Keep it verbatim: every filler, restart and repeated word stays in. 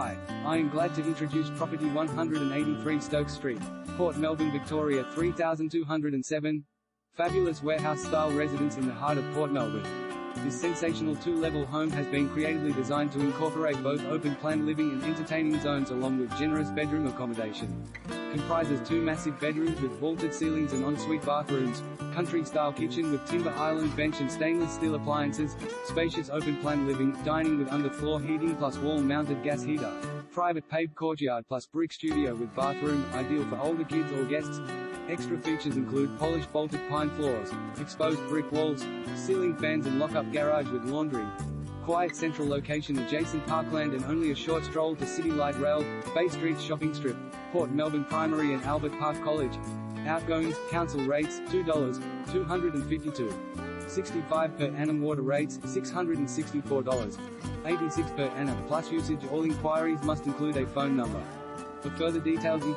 Hi, I am glad to introduce property one eighty-three Stokes Street, Port Melbourne, Victoria three thousand two hundred seven. Fabulous warehouse-style residence in the heart of Port Melbourne. This sensational two-level home has been creatively designed to incorporate both open-plan living and entertaining zones along with generous bedroom accommodation. Comprises two massive bedrooms with vaulted ceilings and ensuite bathrooms, country-style kitchen with timber island bench and stainless steel appliances, spacious open-plan living, dining with underfloor heating plus wall-mounted gas heater, private paved courtyard plus brick studio with bathroom, ideal for older kids or guests. Extra features include polished bolted pine floors, exposed brick walls, ceiling fans and lock-up garage with laundry. Quiet central location, adjacent parkland and only a short stroll to City Light Rail, Bay Street shopping strip, Port Melbourne Primary and Albert Park College. Outgoings, council rates, two dollars, two hundred fifty-two dollars. sixty-five per annum, water rates, six hundred sixty-four dollars, eighty-six per annum plus usage. All inquiries must include a phone number. For further details